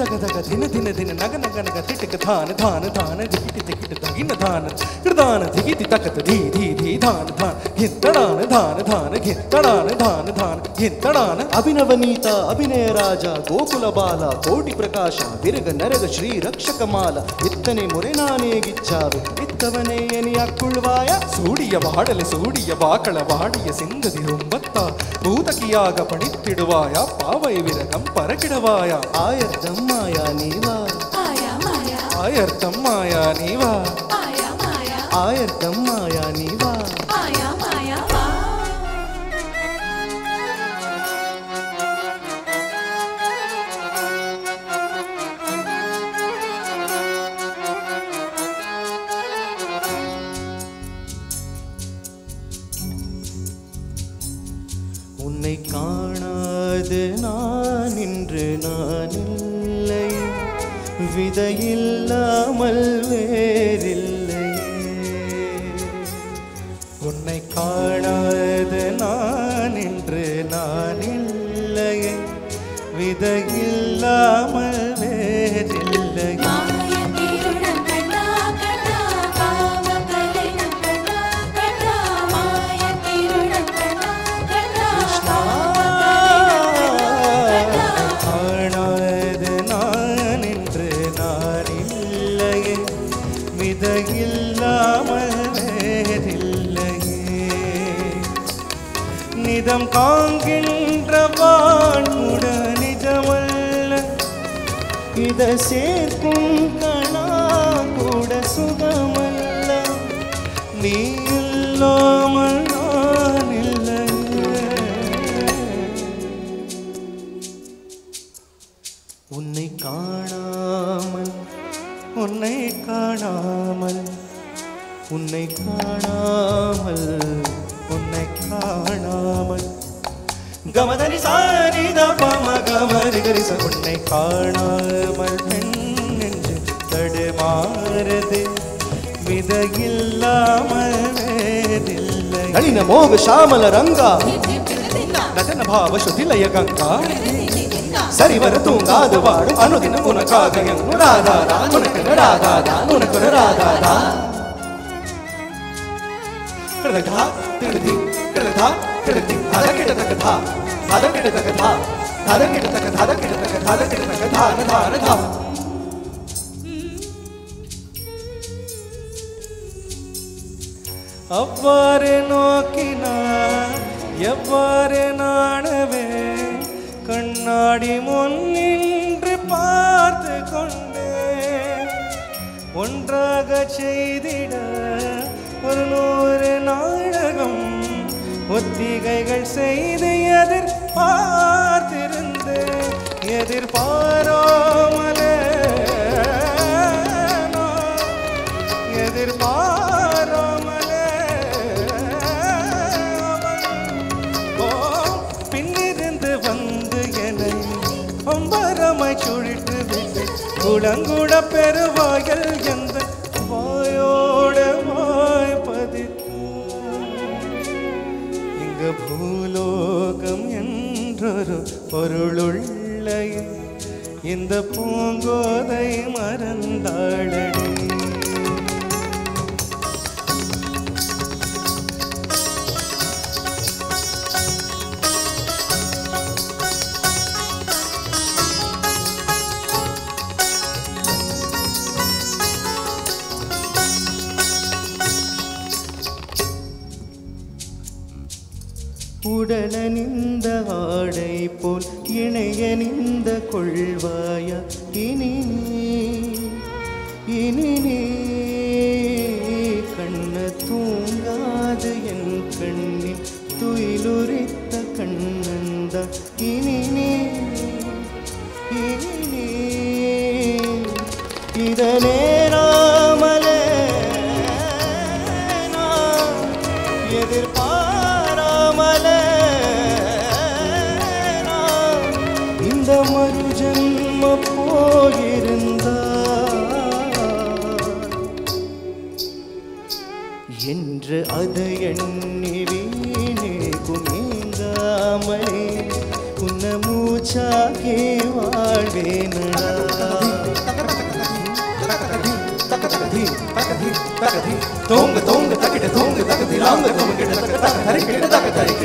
தக தக தக தின தின தின நக நக நக திட்டுக்கு தான தான தான திகிட்டு திகிட்டு தகின தான கிருதான திகிட்டு தக்கத்து தீ தீ தீ தான தான ஹிந்தடான தான தான ஹிந்தடான தான தான ஹிந்தடான அபிநவநீதா அபிநய ராஜா கோகுல பாலா கோடி பிரகாஷா விருக நரக ஸ்ரீ ரக்ஷகமாலா இத்தனை முறை நானே கிச்சாவு இத்தவனே என் அக்குள்வாயா சூடிய வாடல சூடிய வாக்கள வாடிய சிந்ததி ரொம்பத்தா பூதகியாக படித்திடுவாயா பாவை விரகம் பறக்கிடவாயா ஆயர்த்தம் மாயா நீவா ஆயர்த்தம் மாயா நீவா ஆயர்த்தம் மாயா நீவா. உன்னை காணாது நான் இன்று நான் இல்லை, விதையில்லாமல் வேறில்லை. உன்னை காணாது நான் இன்று நான் இல்லை, விதையில்லாமல் வேறில்லை. நிதம் காண்கின்ற வான்முட நிஜமல்ல, இதை சேர்க்கும் கணா கூட சுகமல்ல. நீ இல்லாமல் நான் இல்லை. உன்னை காணாமல் உன்னை காணாமல் உன்னை காணாமல் உன்னை காணாமல் கமதனி சாரித பம கமரி கரிச உன்னை காணாமல் என்று தடுமாறுது, விதையில்லாமல் வேறில்லை. நளின மோக ஷாமல ரங்கா நதன பாவ சுதிலய கங்கா சரிவர தூங்காது வாடும் அனுதினம் உனக்காக எங்கு ராதாதா உனக்கு ராதாதா உனக்கு ராதாதா கிடதா கிடதி கிடதா கிடதி அத கிடத கதா அத கிடத கதா அத கிடத கதா அத கிடத கதா அத கிடத கதா அத கதா. அவ்வாறு நோக்கினார் எவ்வாறு நாடவே கண்ணாடி முன் நின்று பார்த்து கொண்டு ஒன்றாக செய்திட ஒரு 100 நாடகம் ஒத்திகைகள் செய்து எதிர்பார்த்திருந்து எதிர்பாராமலே எதிர்பாராமலே பின்னிருந்து வந்து என்னை ஒம்பரமை சுழித்து விட்டு குளங்குட பெருவாயில் எந்த வாயோடு பூலோகம் என்றொரு பொருளுள்ள இந்த பூங்கோதை மறந்தாளடி. உடல நின்ற ஆடை போல் இணைய நின்ற கொள்வாயா இனி இனி கண்ண தூங்காது என் கண்ணில் துயிலுரித்த கண்ணந்த இனி இனி இதனே ராமலே எதிர்பார்க்க இந்த மறு ஜன்ம போயிருந்தார் என்று அதை எண்ணி வீணே குமிந்தாமலே உன் உன்ன மூச்சாகே வாழ்வேனடா. தோங்க தோங்க தக்கிட்ட தோங்க தக்கத்தில் ஆங்க தோங்க தக்கி